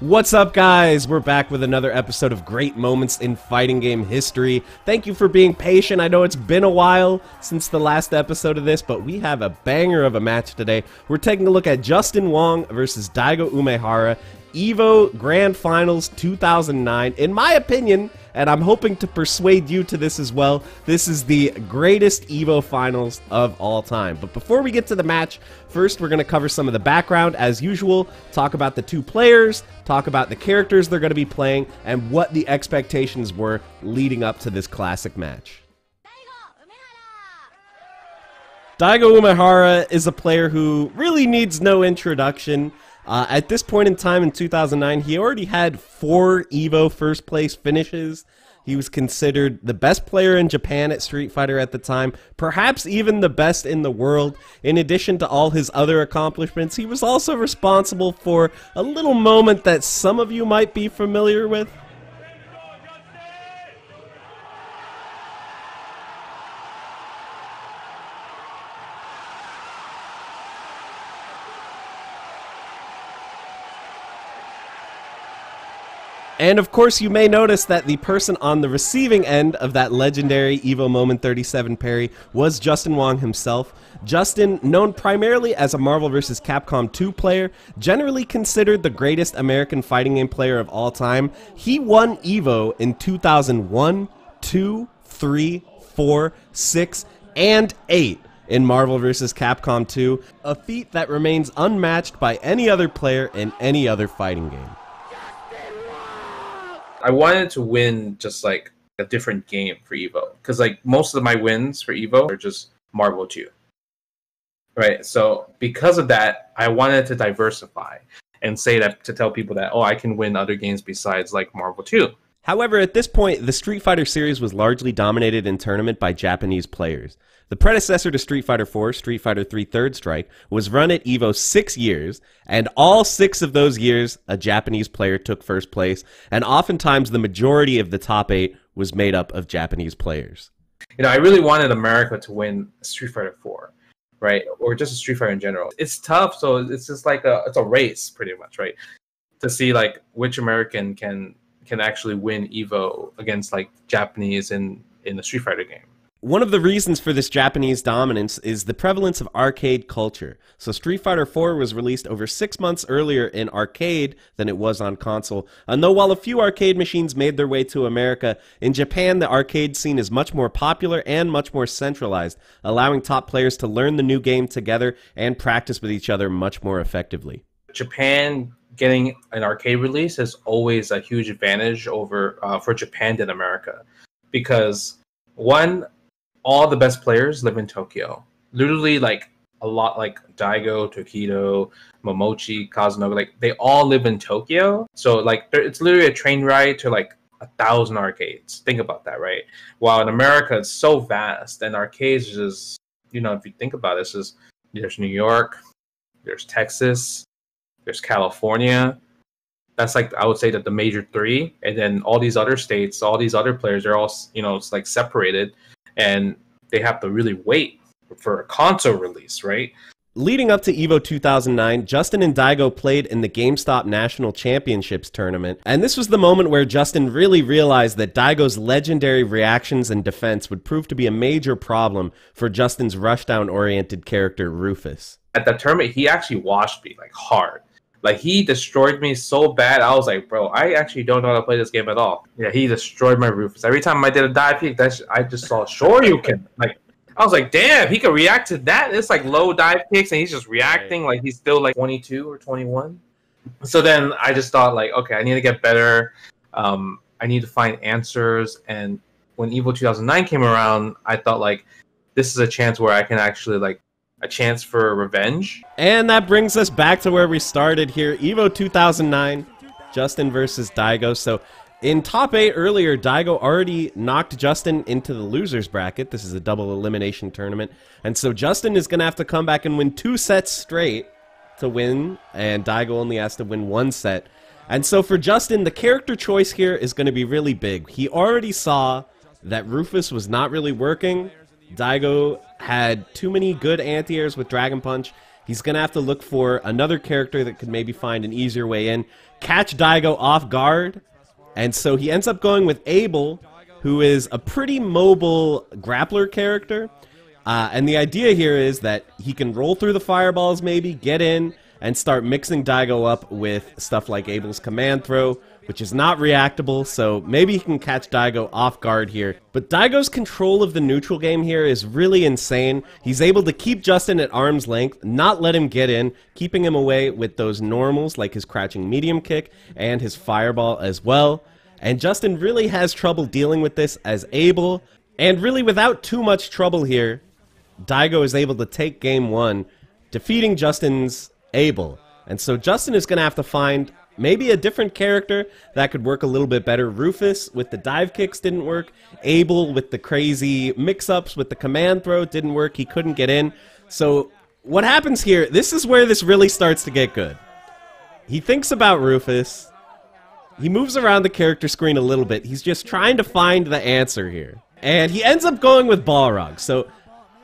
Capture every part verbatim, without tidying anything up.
What's up, guys? We're back with another episode of Great Moments in Fighting Game History. Thank you for being patient. I know it's been a while since the last episode of this, but we have a banger of a match today. We're taking a look at Justin Wong versus Daigo Umehara, Evo Grand Finals two thousand nine. In my opinion, and I'm hoping to persuade you to this as well, this is the greatest Evo Finals of all time. But before we get to the match, first we're going to cover some of the background as usual, talk about the two players, talk about the characters they're going to be playing, and what the expectations were leading up to this classic match. Daigo Umehara is a player who really needs no introduction. Uh, at this point in time in two thousand nine, he already had four Evo first place finishes. He was considered the best player in Japan at Street Fighter at the time, perhaps even the best in the world. In addition to all his other accomplishments, he was also responsible for a little moment that some of you might be familiar with. And of course, you may notice that the person on the receiving end of that legendary Evo Moment thirty-seven parry was Justin Wong himself. Justin, known primarily as a Marvel versus. Capcom two player, generally considered the greatest American fighting game player of all time. He won Evo in two thousand one, two, three, four, six, and eight in Marvel versus. Capcom two, a feat that remains unmatched by any other player in any other fighting game. I wanted to win just like a different game for Evo, because like most of my wins for Evo are just Marvel two, right? So because of that, I wanted to diversify and say that to tell people that, oh, I can win other games besides like Marvel two. However, at this point, the Street Fighter series was largely dominated in tournament by Japanese players. The predecessor to Street Fighter four, Street Fighter three Third Strike, was run at Evo six years, and all six of those years, a Japanese player took first place, and oftentimes the majority of the top eight was made up of Japanese players. You know, I really wanted America to win Street Fighter four, right? Or just a Street Fighter in general. It's tough, so it's just like a, it's a race, pretty much, right? To see, like, which American can... can actually win Evo against like Japanese in in the Street Fighter game. One of the reasons for this Japanese dominance is the prevalence of arcade culture. So Street Fighter four was released over six months earlier in arcade than it was on console. And though while a few arcade machines made their way to America, in Japan the arcade scene is much more popular and much more centralized, allowing top players to learn the new game together and practice with each other much more effectively. Japan getting an arcade release is always a huge advantage over uh, for Japan than America, because one, all the best players live in Tokyo. Literally, like a lot, like Daigo, Tokido, Momochi, Kazunoko, like they all live in Tokyo. So like it's literally a train ride to like a thousand arcades. Think about that, right? While in America it's so vast, and arcades is, you know, if you think about this, is there's New York, there's Texas, there's California. That's like, I would say that the major three, and then all these other states, all these other players are all, you know, it's like separated, and they have to really wait for a console release, right? Leading up to Evo two thousand nine, Justin and Daigo played in the GameStop National Championships tournament, and this was the moment where Justin really realized that Daigo's legendary reactions and defense would prove to be a major problem for Justin's rushdown-oriented character, Rufus. At that tournament, he actually washed me, like, hard. Like, he destroyed me so bad, I was like, bro, I actually don't know how to play this game at all. Yeah, he destroyed my Rufus. Every time I did a dive kick, that I just saw Shoryuken. Like, I was like, damn, he could react to that? It's like low dive kicks, and he's just reacting like he's still like twenty-two or twenty-one. So then I just thought, like, okay, I need to get better. Um, I need to find answers. And when Evo two thousand nine came around, I thought, like, this is a chance where I can actually, like, a chance for revenge. And that brings us back to where we started here. Evo two thousand nine, Justin versus Daigo. So in top eight earlier, Daigo already knocked Justin into the losers bracket. This is a double elimination tournament. And so Justin is going to have to come back and win two sets straight to win. And Daigo only has to win one set. And so for Justin, the character choice here is going to be really big. He already saw that Rufus was not really working. Daigo had too many good anti-airs with Dragon Punch. He's going to have to look for another character that could maybe find an easier way in, catch Daigo off guard, and so he ends up going with Abel, who is a pretty mobile grappler character. Uh, and the idea here is that he can roll through the fireballs maybe, get in, and start mixing Daigo up with stuff like Abel's command throw, which is not reactable, so maybe he can catch Daigo off guard here. But Daigo's control of the neutral game here is really insane. He's able to keep Justin at arm's length, not let him get in, keeping him away with those normals like his crouching medium kick and his fireball as well. And Justin really has trouble dealing with this as Abel, and really without too much trouble here, Daigo is able to take game one, defeating Justin's Abel. And so Justin is going to have to find maybe a different character that could work a little bit better. Rufus with the dive kicks didn't work. Abel with the crazy mix-ups with the command throw didn't work. He couldn't get in. So what happens here, this is where this really starts to get good. He thinks about Rufus. He moves around the character screen a little bit. He's just trying to find the answer here. And he ends up going with Balrog. So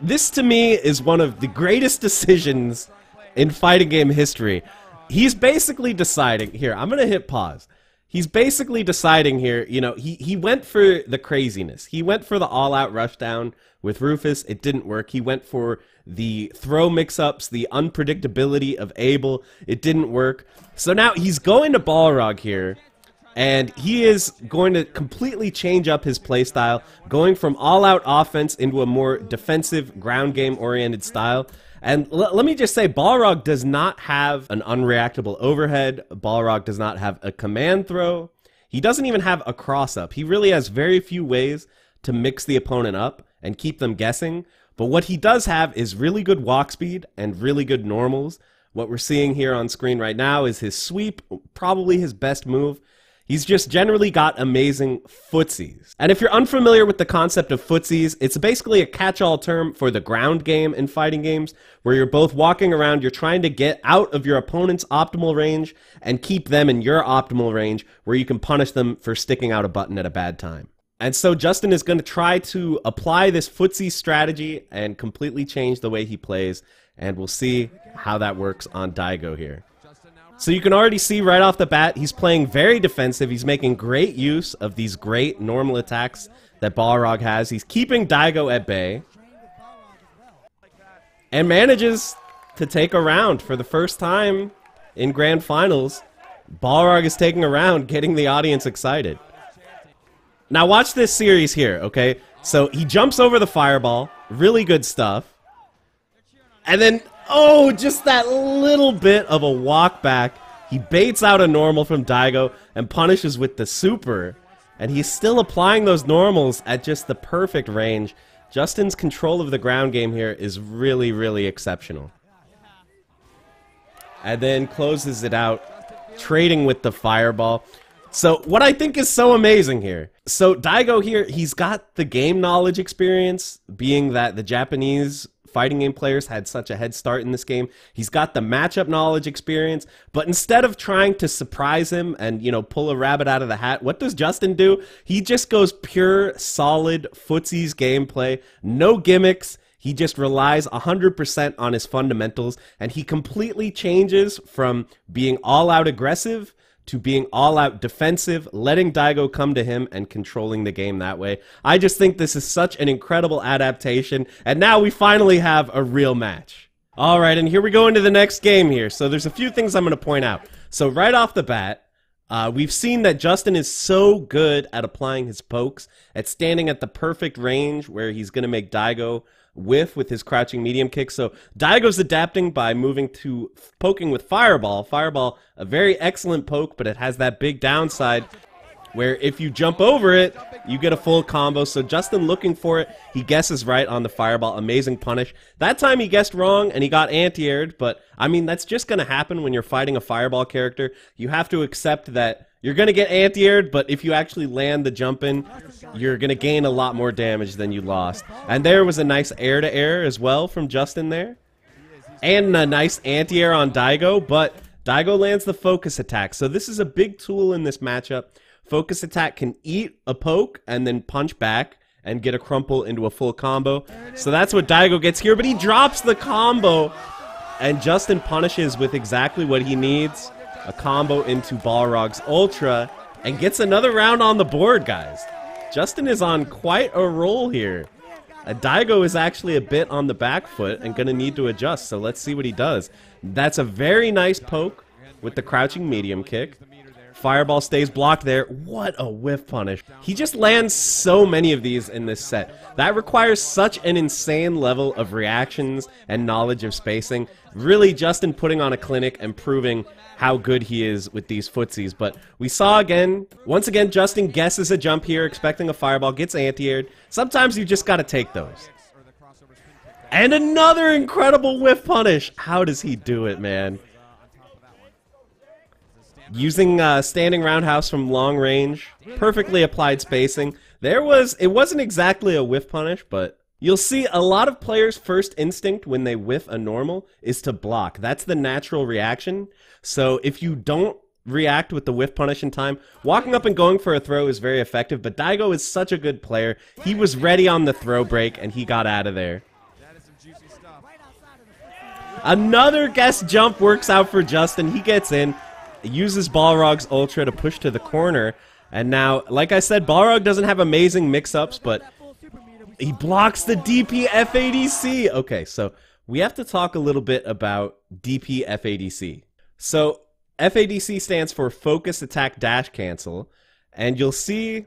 this to me is one of the greatest decisions in fighting game history. He's basically deciding here, I'm gonna hit pause. He's basically deciding here, you know, he, he went for the craziness. He went for the all-out rushdown with Rufus. It didn't work. He went for the throw mix-ups, the unpredictability of Abel. It didn't work. So now he's going to Balrog here, and he is going to completely change up his playstyle, going from all-out offense into a more defensive, ground game-oriented style. And l let me just say, Balrog does not have an unreactable overhead. Balrog does not have a command throw. He doesn't even have a cross-up. He really has very few ways to mix the opponent up and keep them guessing. But what he does have is really good walk speed and really good normals. What we're seeing here on screen right now is his sweep, probably his best move. He's just generally got amazing footsies. And if you're unfamiliar with the concept of footsies, it's basically a catch-all term for the ground game in fighting games, where you're both walking around, you're trying to get out of your opponent's optimal range and keep them in your optimal range, where you can punish them for sticking out a button at a bad time. And so Justin is going to try to apply this footsie strategy and completely change the way he plays, and we'll see how that works on Daigo here. So you can already see right off the bat, he's playing very defensive. He's making great use of these great normal attacks that Balrog has. He's keeping Daigo at bay. And manages to take a round for the first time in Grand Finals. Balrog is taking a round, getting the audience excited. Now watch this series here, okay? So he jumps over the fireball. Really good stuff. And then... oh, just that little bit of a walk back. He baits out a normal from Daigo and punishes with the super. And he's still applying those normals at just the perfect range. Justin's control of the ground game here is really, really exceptional. And then closes it out, trading with the fireball. So what I think is so amazing here, so Daigo here, he's got the game knowledge experience, being that the Japanese fighting game players had such a head start in this game. He's got the matchup knowledge experience, but instead of trying to surprise him and, you know, pull a rabbit out of the hat, what does Justin do? He just goes pure, solid footsies gameplay, no gimmicks. He just relies one hundred percent on his fundamentals, and he completely changes from being all-out aggressive to being all-out defensive, letting Daigo come to him and controlling the game that way. I just think this is such an incredible adaptation, and now we finally have a real match. Alright, and here we go into the next game here. So there's a few things I'm going to point out. So right off the bat, uh, we've seen that Justin is so good at applying his pokes, at standing at the perfect range where he's going to make Daigo whiff with his crouching medium kick. So Daigo's adapting by moving to poking with fireball. Fireball, a very excellent poke, but it has that big downside where if you jump over it, you get a full combo. So Justin looking for it, he guesses right on the fireball. Amazing punish. That time he guessed wrong and he got anti-aired, but I mean, that's just going to happen when you're fighting a fireball character. You have to accept that you're going to get anti-aired, but if you actually land the jump in, you're going to gain a lot more damage than you lost. And there was a nice air-to-air as well from Justin there. And a nice anti-air on Daigo, but Daigo lands the focus attack. So this is a big tool in this matchup. Focus attack can eat a poke and then punch back and get a crumple into a full combo. So that's what Daigo gets here, but he drops the combo. And Justin punishes with exactly what he needs, a combo into Balrog's Ultra, and gets another round on the board, guys. Justin is on quite a roll here. Daigo is actually a bit on the back foot and going to need to adjust, so let's see what he does. That's a very nice poke with the crouching medium kick. Fireball stays blocked there. What a whiff punish. He just lands so many of these in this set. That requires such an insane level of reactions and knowledge of spacing. Really, Justin putting on a clinic and proving how good he is with these footsies. But we saw again, once again, Justin guesses a jump here, expecting a fireball, gets anti-aired. Sometimes you just got to take those. And another incredible whiff punish. How does he do it, man? Using uh, standing roundhouse from long range, perfectly applied spacing. There was, it wasn't exactly a whiff punish, but you'll see a lot of players' first instinct when they whiff a normal is to block. That's the natural reaction. So if you don't react with the whiff punish in time, walking up and going for a throw is very effective, but Daigo is such a good player. He was ready on the throw break, and he got out of there. Another guess jump works out for Justin. He gets in. Uses Balrog's Ultra to push to the corner, and now, like I said, Balrog doesn't have amazing mix-ups, but he blocks the D P F A D C! Okay, so we have to talk a little bit about D P F A D C. So, F A D C stands for Focus Attack Dash Cancel, and you'll see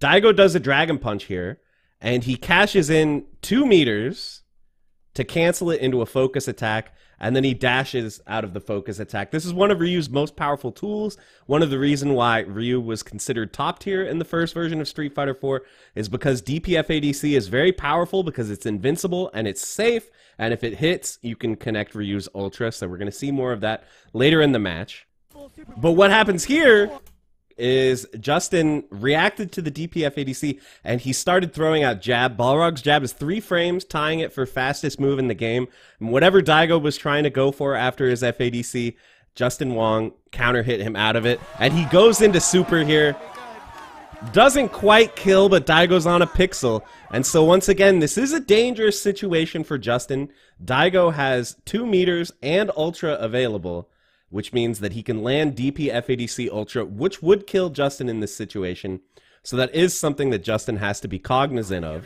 Daigo does a Dragon Punch here, and he cashes in two meters to cancel it into a focus attack, and then he dashes out of the focus attack. This is one of Ryu's most powerful tools. One of the reasons why Ryu was considered top tier in the first version of Street Fighter four is because D P F A D C is very powerful because it's invincible and it's safe, and if it hits, you can connect Ryu's Ultra, so we're going to see more of that later in the match. But what happens here is Justin reacted to the D P F A D C, and he started throwing out jab. Balrog's jab is three frames, tying it for fastest move in the game. And whatever Daigo was trying to go for after his F A D C, Justin Wong counter hit him out of it. And he goes into super here. Doesn't quite kill, but Daigo's on a pixel. And so once again, this is a dangerous situation for Justin. Daigo has two meters and Ultra available, which means that he can land D P F A D C Ultra, which would kill Justin in this situation. So that is something that Justin has to be cognizant of.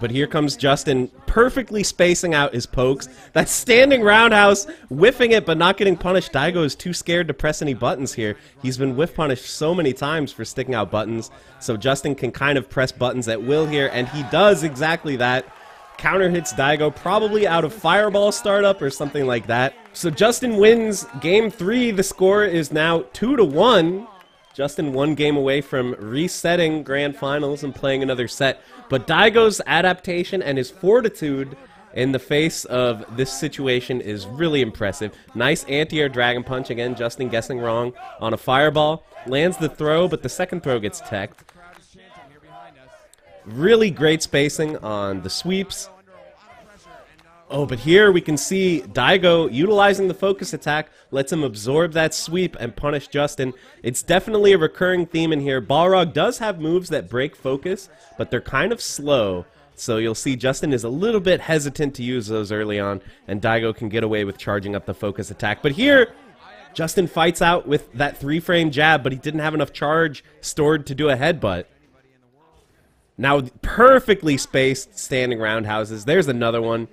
But here comes Justin, perfectly spacing out his pokes. That standing roundhouse, whiffing it but not getting punished. Daigo is too scared to press any buttons here. He's been whiff punished so many times for sticking out buttons. So Justin can kind of press buttons at will here, and he does exactly that. Counter hits Daigo, probably out of Fireball startup or something like that. So Justin wins game three. The score is now two to one. Justin one game away from resetting grand finals and playing another set. But Daigo's adaptation and his fortitude in the face of this situation is really impressive. Nice anti-air Dragon Punch. Again, Justin guessing wrong on a Fireball. Lands the throw, but the second throw gets teched. Really great spacing on the sweeps. Oh, but here we can see Daigo utilizing the focus attack, lets him absorb that sweep and punish Justin. It's definitely a recurring theme in here. Balrog does have moves that break focus, but they're kind of slow. So you'll see Justin is a little bit hesitant to use those early on, and Daigo can get away with charging up the focus attack. But here, Justin fights out with that three-frame jab, but he didn't have enough charge stored to do a headbutt. Now, perfectly spaced standing roundhouses. There's another one.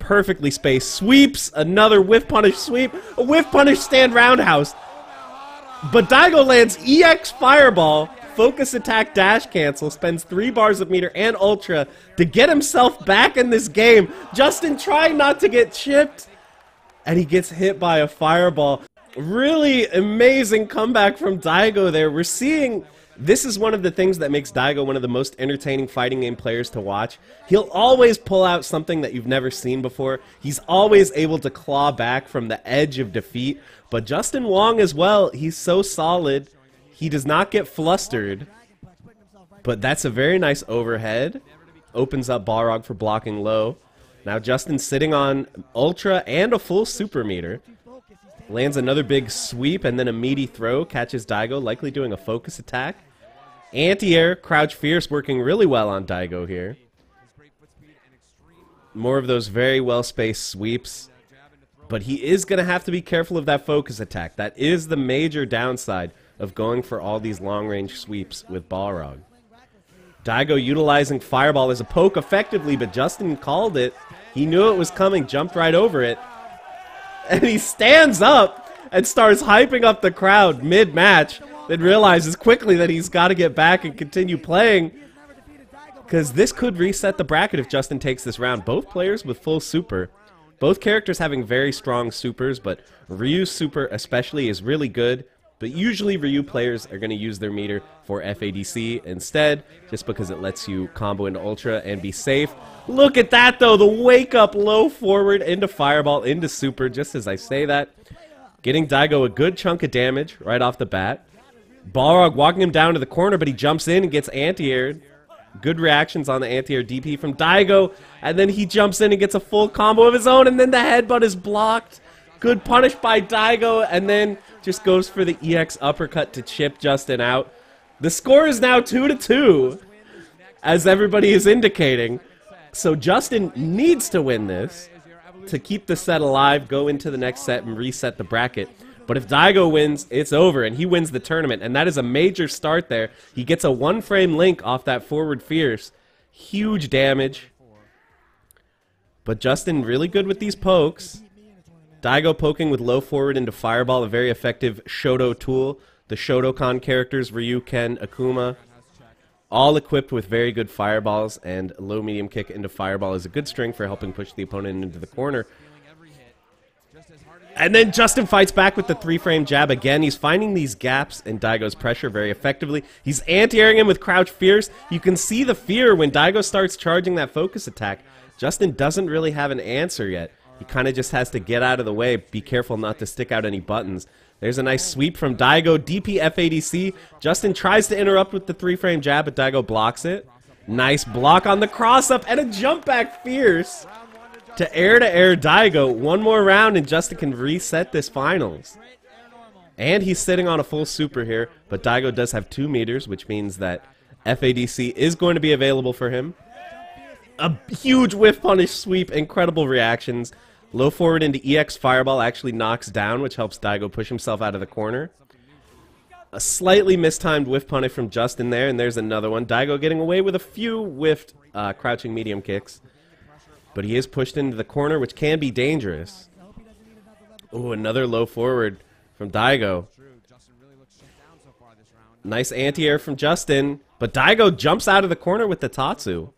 Perfectly spaced sweeps. Another whiff punish sweep. A whiff punish stand roundhouse. But Daigo lands E X Fireball. Focus attack dash cancel. Spends three bars of meter and Ultra to get himself back in this game. Justin trying not to get chipped. And he gets hit by a Fireball. Really amazing comeback from Daigo there. We're seeing... This is one of the things that makes Daigo one of the most entertaining fighting game players to watch. He'll always pull out something that you've never seen before. He's always able to claw back from the edge of defeat. But Justin Wong as well, he's so solid. He does not get flustered. But that's a very nice overhead. Opens up Balrog for blocking low. Now Justin's sitting on Ultra and a full super meter. Lands another big sweep and then a meaty throw. Catches Daigo, likely doing a focus attack. Anti-air, Crouch Fierce working really well on Daigo here. More of those very well-spaced sweeps. But he is going to have to be careful of that focus attack. That is the major downside of going for all these long-range sweeps with Balrog. Daigo utilizing Fireball as a poke effectively, but Justin called it. He knew it was coming, jumped right over it. And he stands up and starts hyping up the crowd mid-match, then realizes quickly that he's got to get back and continue playing, because this could reset the bracket if Justin takes this round. Both players with full super. Both characters having very strong supers, but Ryu's super especially is really good. But usually Ryu players are going to use their meter for F A D C instead, just because it lets you combo into Ultra and be safe. Look at that though, the wake up low forward into Fireball, into Super, just as I say that. Getting Daigo a good chunk of damage right off the bat. Balrog walking him down to the corner, but he jumps in and gets anti-aired. Good reactions on the anti-air D P from Daigo, and then he jumps in and gets a full combo of his own, and then the headbutt is blocked. Good punish by Daigo, and then just goes for the E X uppercut to chip Justin out. The score is now two to two, as everybody is indicating. So Justin needs to win this to keep the set alive, go into the next set, and reset the bracket. But if Daigo wins, it's over, and he wins the tournament. And that is a major start there. He gets a one-frame link off that forward fierce. Huge damage. But Justin really good with these pokes. Daigo poking with low forward into Fireball, a very effective Shodo tool. The Shodokan characters, Ryu, Ken, Akuma, all equipped with very good Fireballs, and low medium kick into Fireball is a good string for helping push the opponent into the corner. And then Justin fights back with the three-frame jab again. He's finding these gaps in Daigo's pressure very effectively. He's anti-airing him with Crouch Fierce. You can see the fear when Daigo starts charging that focus attack. Justin doesn't really have an answer yet. He kind of just has to get out of the way, be careful not to stick out any buttons. There's a nice sweep from Daigo, D P F A D C. Justin tries to interrupt with the three-frame jab, but Daigo blocks it. Nice block on the cross-up and a jump back fierce to air-to-air Daigo. One more round and Justin can reset this finals. And he's sitting on a full super here, but Daigo does have two meters, which means that F A D C is going to be available for him. A huge whiff punish sweep, incredible reactions. Low forward into E X Fireball actually knocks down, which helps Daigo push himself out of the corner. A slightly mistimed whiff punish from Justin there, and there's another one. Daigo getting away with a few whiffed uh, crouching medium kicks. But he is pushed into the corner, which can be dangerous. Ooh, another low forward from Daigo. Nice anti-air from Justin, but Daigo jumps out of the corner with the Tatsu.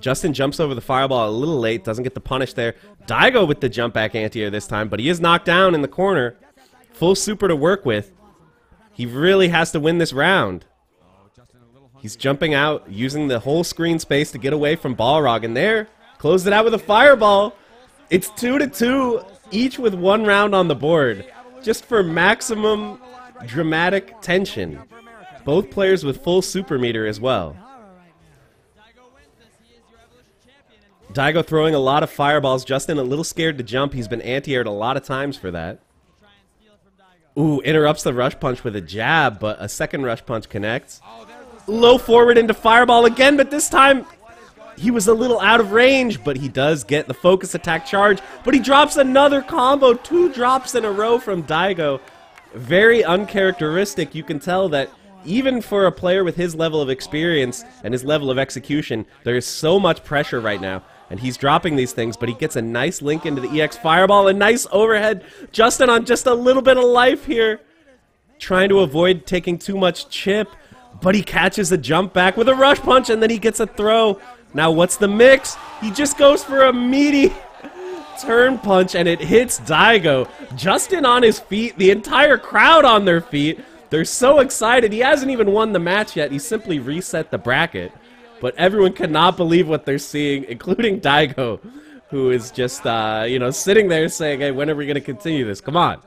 Justin jumps over the Fireball a little late, doesn't get the punish there. Daigo with the jump back anti-air this time, but he is knocked down in the corner. Full super to work with. He really has to win this round. He's jumping out, using the whole screen space to get away from Balrog, and there, closed it out with a Fireball. It's two to two, each with one round on the board, just for maximum dramatic tension. Both players with full super meter as well. Daigo throwing a lot of Fireballs. Justin a little scared to jump. He's been anti-aired a lot of times for that. Ooh, interrupts the rush punch with a jab, but a second rush punch connects. Low forward into Fireball again, but this time he was a little out of range, but he does get the focus attack charge, but he drops another combo. Two drops in a row from Daigo. Very uncharacteristic. You can tell that even for a player with his level of experience and his level of execution, there is so much pressure right now. And he's dropping these things, but he gets a nice link into the E X Fireball, a nice overhead. Justin on just a little bit of life here, trying to avoid taking too much chip, but he catches a jump back with a rush punch, and then he gets a throw. Now what's the mix? He just goes for a meaty turn punch, and it hits Daigo. Justin on his feet, the entire crowd on their feet. They're so excited. He hasn't even won the match yet. He simply reset the bracket. But everyone cannot believe what they're seeing, including Daigo, who is just, uh, you know, sitting there saying, hey, when are we going to continue this? Come on.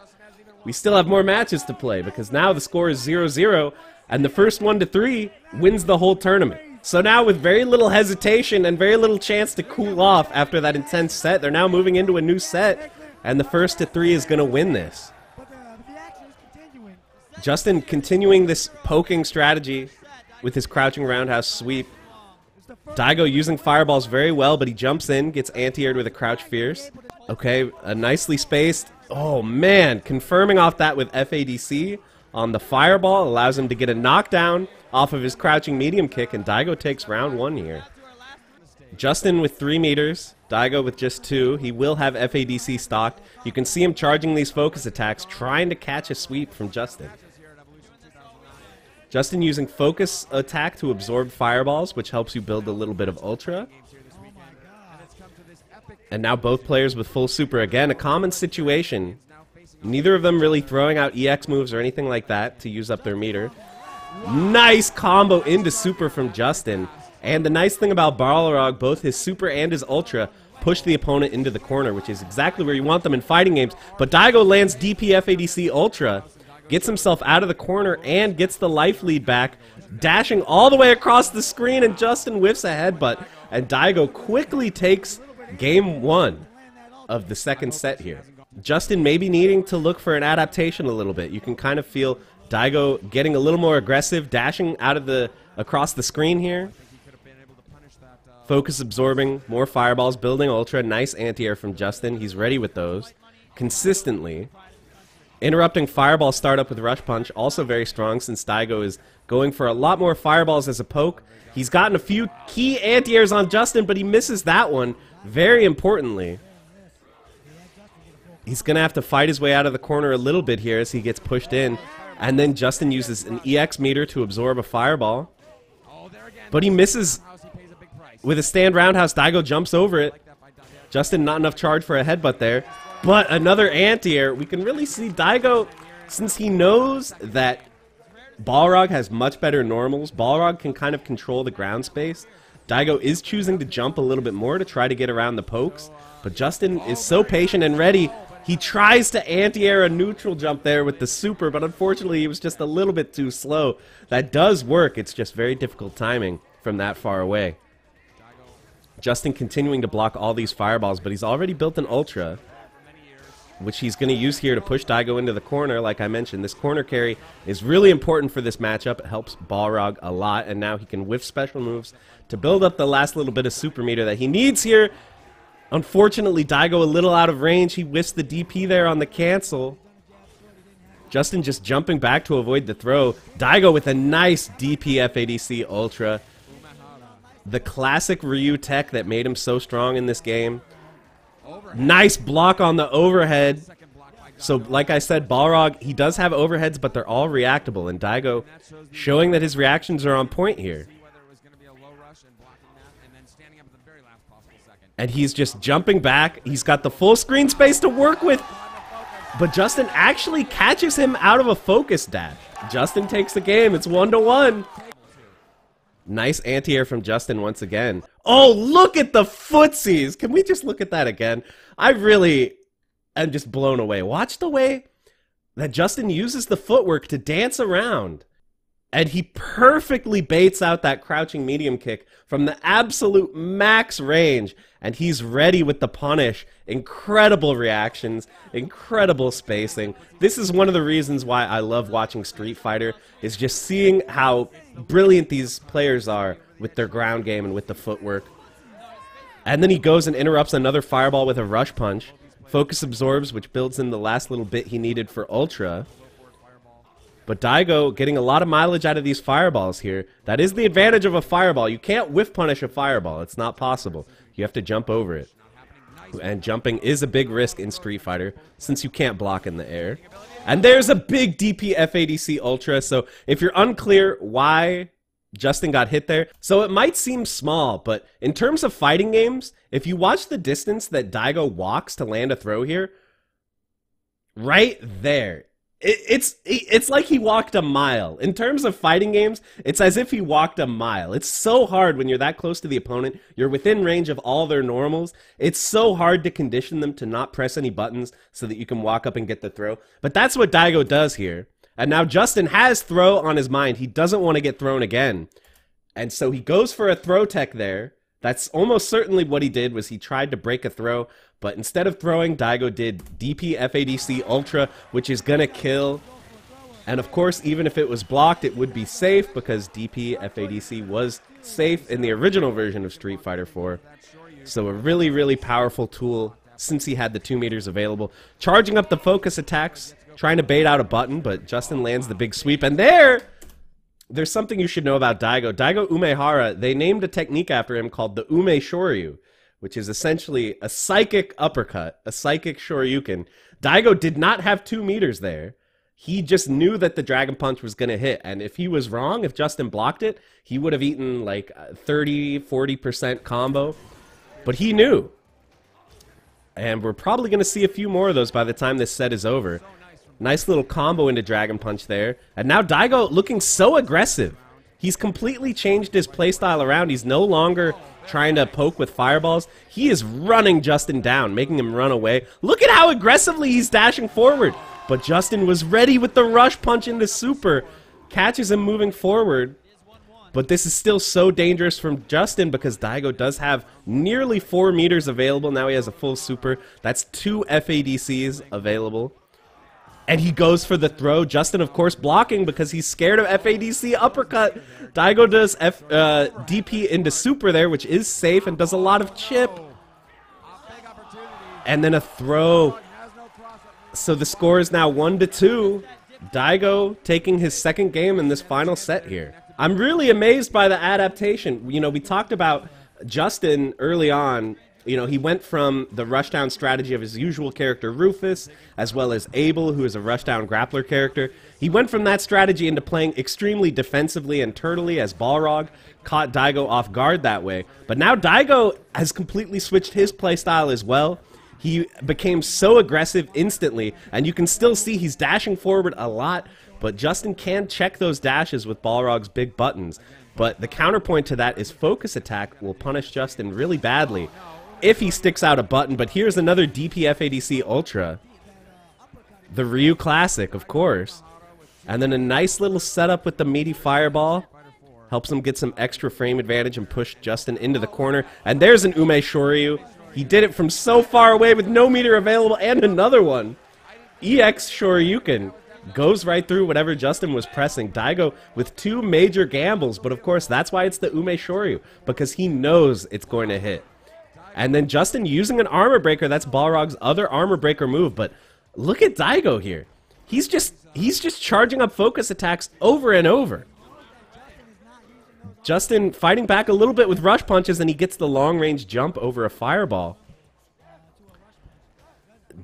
We still have more matches to play, because now the score is zero zero, and the first one to three wins the whole tournament. So now, with very little hesitation and very little chance to cool off after that intense set, they're now moving into a new set, and the first to three is going to win this. Justin continuing this poking strategy with his crouching roundhouse sweep. Daigo using fireballs very well, but he jumps in, gets anti-aired with a crouch fierce. Okay, a nicely spaced. Oh man, confirming off that with F A D C on the fireball allows him to get a knockdown off of his crouching medium kick, and Daigo takes round one here. Justin with three meters, Daigo with just two. He will have F A D C stocked. You can see him charging these focus attacks, trying to catch a sweep from Justin. Justin using focus attack to absorb fireballs, which helps you build a little bit of ultra. And now both players with full super again, a common situation. Neither of them really throwing out E X moves or anything like that to use up their meter. Nice combo into super from Justin. And the nice thing about Balrog, both his super and his ultra push the opponent into the corner, which is exactly where you want them in fighting games. But Daigo lands D P F A D C ultra, gets himself out of the corner, and gets the life lead back, dashing all the way across the screen, and Justin whiffs a headbutt, and Daigo quickly takes game one of the second set here. Justin maybe needing to look for an adaptation a little bit. You can kind of feel Daigo getting a little more aggressive, dashing out of the across the screen here. Focus absorbing, more fireballs, building ultra, nice anti-air from Justin. He's ready with those consistently. Interrupting fireball startup with Rush Punch, also very strong since Daigo is going for a lot more fireballs as a poke. He's gotten a few key anti-airs on Justin, but he misses that one, very importantly. He's going to have to fight his way out of the corner a little bit here as he gets pushed in. And then Justin uses an E X meter to absorb a fireball. But he misses with a stand roundhouse. Daigo jumps over it. Justin, not enough charge for a headbutt there. But another anti-air. We can really see Daigo, since he knows that Balrog has much better normals, Balrog can kind of control the ground space. Daigo is choosing to jump a little bit more to try to get around the pokes. But Justin is so patient and ready. He tries to anti-air a neutral jump there with the super, but unfortunately it was just a little bit too slow. That does work. It's just very difficult timing from that far away. Justin continuing to block all these fireballs, but he's already built an ultra, which he's going to use here to push Daigo into the corner. Like I mentioned, this corner carry is really important for this matchup. It helps Balrog a lot, and now he can whiff special moves to build up the last little bit of super meter that he needs here. Unfortunately, Daigo a little out of range. He whiffs the D P there on the cancel. Justin just jumping back to avoid the throw. Daigo with a nice D P F A D C ultra. The classic Ryu tech that made him so strong in this game. Nice block on the overhead. So like I said, Balrog, he does have overheads, but they're all reactable. And Daigo showing that his reactions are on point here. And he's just jumping back. He's got the full screen space to work with. But Justin actually catches him out of a focus dash. Justin takes the game. It's one to one. Nice anti-air from Justin once again. Oh, look at the footsies. Can we just look at that again? I really am just blown away. Watch the way that Justin uses the footwork to dance around. And he perfectly baits out that crouching medium kick from the absolute max range. And he's ready with the punish. Incredible reactions, incredible spacing. This is one of the reasons why I love watching Street Fighter, is just seeing how brilliant these players are with their ground game and with the footwork. And then he goes and interrupts another fireball with a rush punch. Focus absorbs, which builds in the last little bit he needed for ultra. But Daigo getting a lot of mileage out of these fireballs here. That is the advantage of a fireball. You can't whiff punish a fireball. It's not possible. You have to jump over it. And jumping is a big risk in Street Fighter since you can't block in the air. And there's a big D P F A D C ultra. So if you're unclear why Justin got hit there, so it might seem small, but in terms of fighting games, if you watch the distance that Daigo walks to land a throw here, right there, It's it's like he walked a mile. In terms of fighting games, it's as if he walked a mile. It's so hard when you're that close to the opponent. You're within range of all their normals. It's so hard to condition them to not press any buttons so that you can walk up and get the throw. But that's what Daigo does here. And now Justin has throw on his mind. He doesn't want to get thrown again. And so he goes for a throw tech there. That's almost certainly what he did, was he tried to break a throw. But instead of throwing, Daigo did D P F A D C ultra, which is going to kill. And of course, even if it was blocked, it would be safe because D P F A D C was safe in the original version of Street Fighter four. So a really, really powerful tool since he had the two meters available. Charging up the focus attacks, trying to bait out a button, but Justin lands the big sweep. And there, there's something you should know about Daigo. Daigo Umehara, they named a technique after him called the Ume Shoryu, which is essentially a psychic uppercut, a psychic Shoryuken. Daigo did not have two meters there. He just knew that the Dragon Punch was going to hit, and if he was wrong, if Justin blocked it, he would have eaten like thirty, forty percent combo, but he knew. And we're probably going to see a few more of those by the time this set is over. Nice little combo into Dragon Punch there, and now Daigo looking so aggressive. He's completely changed his playstyle around. He's no longer trying to poke with fireballs. He is running Justin down, making him run away. Look at how aggressively he's dashing forward. But Justin was ready with the rush punch into super. Catches him moving forward. But this is still so dangerous from Justin because Daigo does have nearly four meters available. Now he has a full super. That's two F A D Cs available. And he goes for the throw. Justin, of course, blocking because he's scared of F A D C uppercut. Daigo does F, uh, D P into super there, which is safe and does a lot of chip. And then a throw. So the score is now one to two. Daigo taking his second game in this final set here. I'm really amazed by the adaptation. You know, we talked about Justin early on. You know, he went from the rushdown strategy of his usual character, Rufus, as well as Abel, who is a rushdown grappler character. He went from that strategy into playing extremely defensively and turtly as Balrog, caught Daigo off guard that way. But now Daigo has completely switched his playstyle as well. He became so aggressive instantly, and you can still see he's dashing forward a lot, but Justin can check those dashes with Balrog's big buttons. But the counterpoint to that is focus attack will punish Justin really badly if he sticks out a button. But here's another D P F A D C Ultra. The Ryu Classic, of course. And then a nice little setup with the meaty fireball. Helps him get some extra frame advantage and push Justin into the corner. And there's an Ume Shoryu. He did it from so far away with no meter available, and another one. E X Shoryuken goes right through whatever Justin was pressing. Daigo with two major gambles, but of course that's why it's the Ume Shoryu, because he knows it's going to hit. And then Justin using an armor breaker, that's Balrog's other armor breaker move, but look at Daigo here. He's just, he's just charging up focus attacks over and over. Justin fighting back a little bit with rush punches, and he gets the long-range jump over a fireball.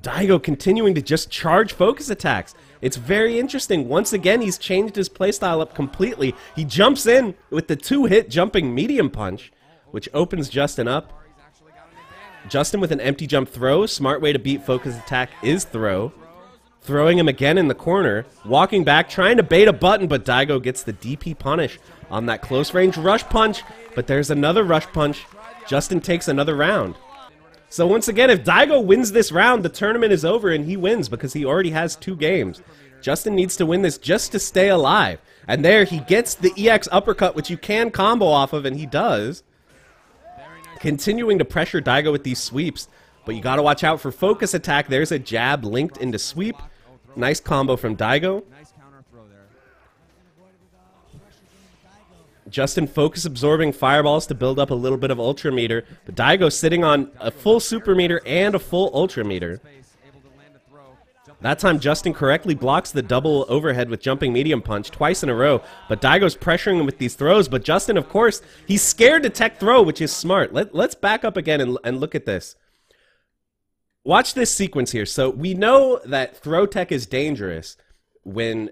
Daigo continuing to just charge focus attacks. It's very interesting. Once again, he's changed his playstyle up completely. He jumps in with the two-hit jumping medium punch, which opens Justin up. Justin with an empty jump throw. Smart way to beat focus attack is throw. Throwing him again in the corner, walking back, trying to bait a button, but Daigo gets the D P punish on that close-range rush punch, but there's another rush punch. Justin takes another round. So once again, if Daigo wins this round, the tournament is over and he wins because he already has two games. Justin needs to win this just to stay alive. And there he gets the E X uppercut, which you can combo off of, and he does. Continuing to pressure Daigo with these sweeps, but you gotta watch out for focus attack. There's a jab linked into sweep. Nice combo from Daigo. Justin focus absorbing fireballs to build up a little bit of ultra meter, but Daigo sitting on a full super meter and a full ultra meter. That time Justin correctly blocks the double overhead with jumping medium punch twice in a row, but Daigo's pressuring him with these throws, but Justin, of course, he's scared to tech throw, which is smart. Let, let's back up again and, and look at this. Watch this sequence here. So we know that throw tech is dangerous when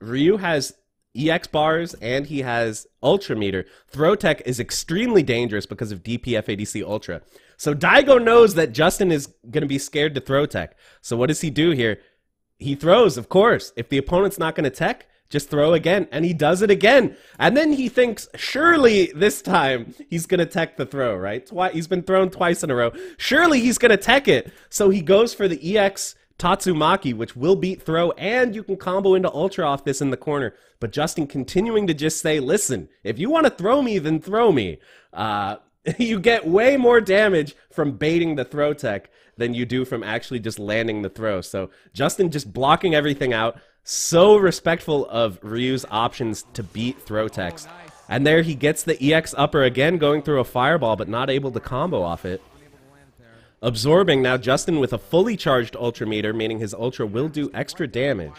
Ryu has E X bars and he has Ultra Meter. Throw tech is extremely dangerous because of D P F A D C Ultra. So Daigo knows that Justin is going to be scared to throw tech. So what does he do here? He throws, of course. If the opponent's not going to tech, just throw again. And he does it again. And then he thinks, surely this time he's going to tech the throw, right? Twi- he's been thrown twice in a row. Surely he's going to tech it. So he goes for the E X Tatsumaki, which will beat throw, and you can combo into Ultra off this in the corner. But Justin continuing to just say, listen, if you want to throw me, then throw me. Uh, you get way more damage from baiting the throw tech than you do from actually just landing the throw. So Justin just blocking everything out. so respectful of Ryu's options to beat throw text. And there he gets the E X upper again, going through a fireball, but not able to combo off it. Absorbing now Justin with a fully charged Ultra Meter, meaning his Ultra will do extra damage.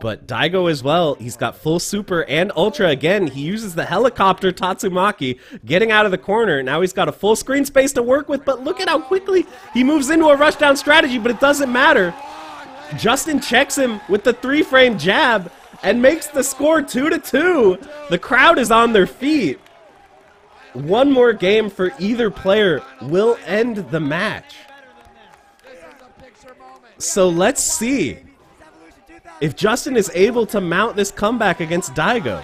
But Daigo as well, he's got full Super and Ultra again. He uses the helicopter Tatsumaki, getting out of the corner. Now he's got a full screen space to work with, but look at how quickly he moves into a rushdown strategy, but it doesn't matter. Justin checks him with the three-frame jab and makes the score two to two. The crowd is on their feet. One more game for either player will end the match. So let's see if Justin is able to mount this comeback against Daigo.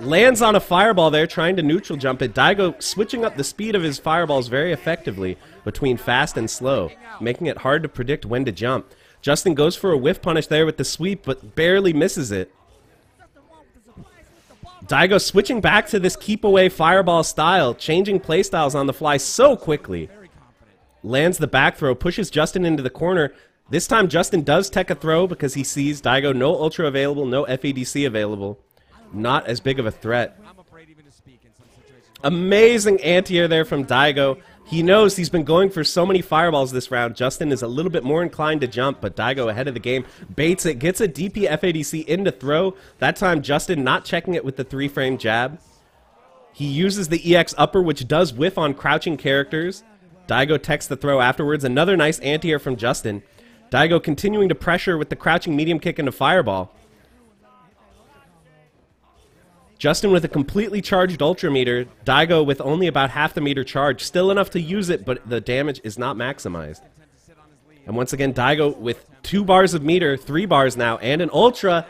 Lands on a fireball there, trying to neutral jump it. Daigo switching up the speed of his fireballs very effectively between fast and slow, making it hard to predict when to jump. Justin goes for a whiff punish there with the sweep, but barely misses it. Daigo switching back to this keep away fireball style, changing playstyles on the fly so quickly. Lands the back throw, pushes Justin into the corner. This time Justin does tech a throw because he sees Daigo no Ultra available, no F A D C available. Not as big of a threat. Amazing anti-air there from Daigo. He knows he's been going for so many fireballs this round. Justin is a little bit more inclined to jump, but Daigo ahead of the game, baits it, gets a D P F A D C into throw. That time Justin not checking it with the three-frame jab. He uses the E X upper, which does whiff on crouching characters. Daigo techs the throw afterwards. Another nice anti-air from Justin. Daigo continuing to pressure with the crouching medium kick into fireball. Justin with a completely charged Ultra Meter, Daigo with only about half the meter charge, still enough to use it, but the damage is not maximized. And once again, Daigo with two bars of meter, three bars now, and an Ultra,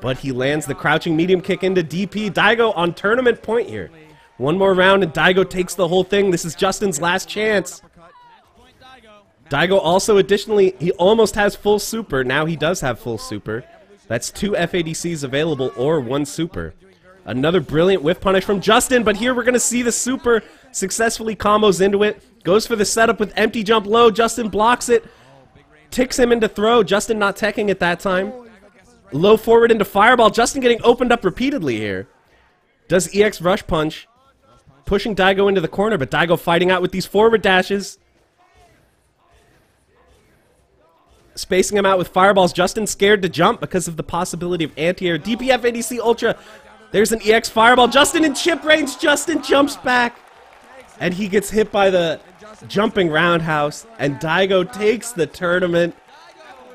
but he lands the crouching medium kick into D P. Daigo on tournament point here. One more round and Daigo takes the whole thing. This is Justin's last chance. Daigo also additionally, he almost has full super. Now he does have full super. That's two F A D Cs available or one super. Another brilliant whiff punish from Justin, but here we're going to see the super successfully combos into it. Goes for the setup with empty jump low. Justin blocks it. Ticks him into throw. Justin not teching it that time. Low forward into fireball. Justin getting opened up repeatedly here. Does E X rush punch. Pushing Daigo into the corner, but Daigo fighting out with these forward dashes. Spacing him out with fireballs. Justin scared to jump because of the possibility of anti-air. D P F A D C Ultra. There's an E X fireball. Justin in chip range. Justin jumps back. And he gets hit by the jumping roundhouse. And Daigo takes the tournament.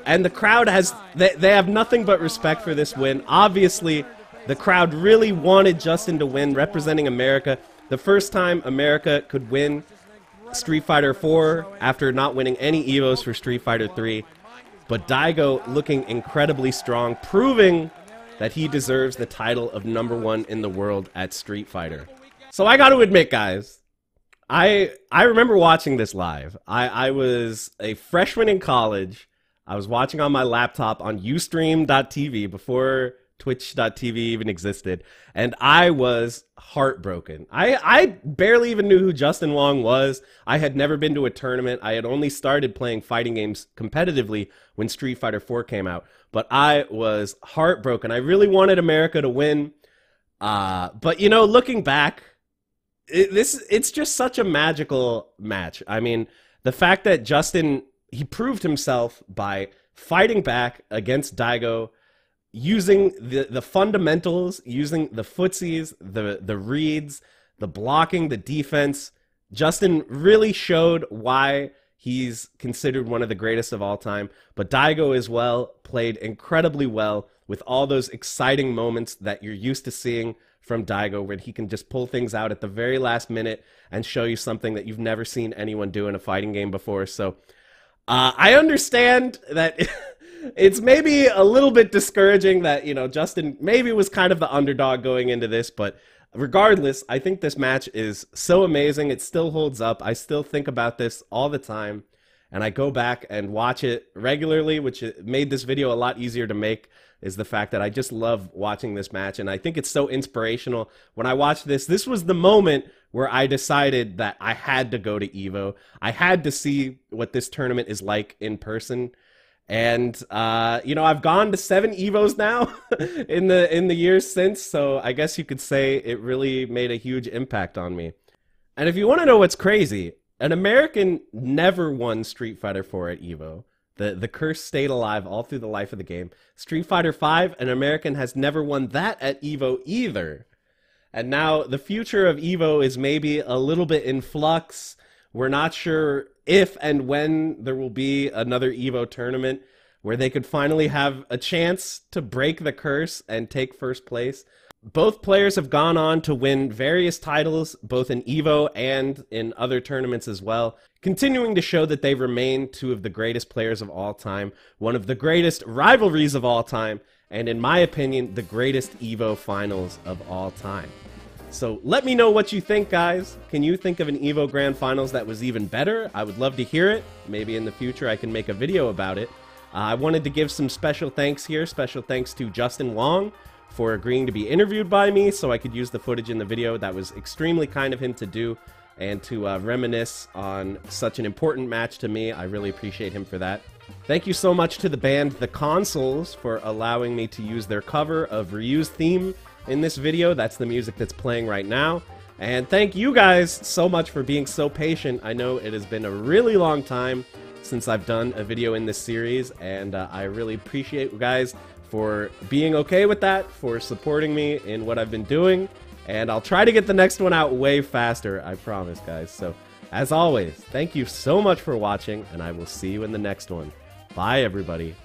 And the crowd has... They, they have nothing but respect for this win. Obviously, the crowd really wanted Justin to win, representing America. The first time America could win Street Fighter four after not winning any Evos for Street Fighter three. But Daigo looking incredibly strong, proving that he deserves the title of number one in the world at Street Fighter. So I got to admit, guys, I I remember watching this live. I, I was a freshman in college. I was watching on my laptop on Ustream dot T V before Twitch dot T V even existed. And I was heartbroken. I, I barely even knew who Justin Wong was. I had never been to a tournament. I had only started playing fighting games competitively when Street Fighter four came out. But I was heartbroken. I really wanted America to win. Uh, but, you know, looking back, it, this it's just such a magical match. I mean, the fact that Justin, he proved himself by fighting back against Daigo, using the, the fundamentals, using the footsies, the, the reads, the blocking, the defense. Justin really showed why he's considered one of the greatest of all time. But Daigo as well played incredibly well with all those exciting moments that you're used to seeing from Daigo, where he can just pull things out at the very last minute and show you something that you've never seen anyone do in a fighting game before. So uh, I understand that... It's maybe a little bit discouraging that, you know, Justin maybe was kind of the underdog going into this, but regardless, I think this match is so amazing. It still holds up. I still think about this all the time, and I go back and watch it regularly, which made this video a lot easier to make, is the fact that I just love watching this match, and I think it's so inspirational. When I watched this, this was the moment where I decided that I had to go to Evo. I had to see what this tournament is like in person. And, uh, you know, I've gone to seven Evos now in the in the years since, so I guess you could say it really made a huge impact on me. And if you want to know what's crazy, an American never won Street Fighter four at Evo. The, the curse stayed alive all through the life of the game. Street Fighter five, an American has never won that at Evo either. And now the future of Evo is maybe a little bit in flux. We're not sure if and when there will be another Evo tournament where they could finally have a chance to break the curse and take first place. Both players have gone on to win various titles, both in Evo and in other tournaments as well, continuing to show that they remain two of the greatest players of all time, one of the greatest rivalries of all time, and in my opinion, the greatest Evo finals of all time. So let me know what you think, guys. Can you think of an Evo Grand Finals that was even better? I would love to hear it. Maybe in the future I can make a video about it. Uh, I wanted to give some special thanks here. Special thanks to Justin Wong for agreeing to be interviewed by me so I could use the footage in the video. That was extremely kind of him to do, and to uh, reminisce on such an important match to me. I really appreciate him for that. Thank you so much to the band The Consoles for allowing me to use their cover of Ryu's theme in this video. That's the music that's playing right now. And thank you guys so much for being so patient. I know it has been a really long time since I've done a video in this series, and uh, I really appreciate you guys for being okay with that, for supporting me in what I've been doing, and I'll try to get the next one out way faster, I promise, guys. So, as always, thank you so much for watching, and I will see you in the next one. Bye, everybody.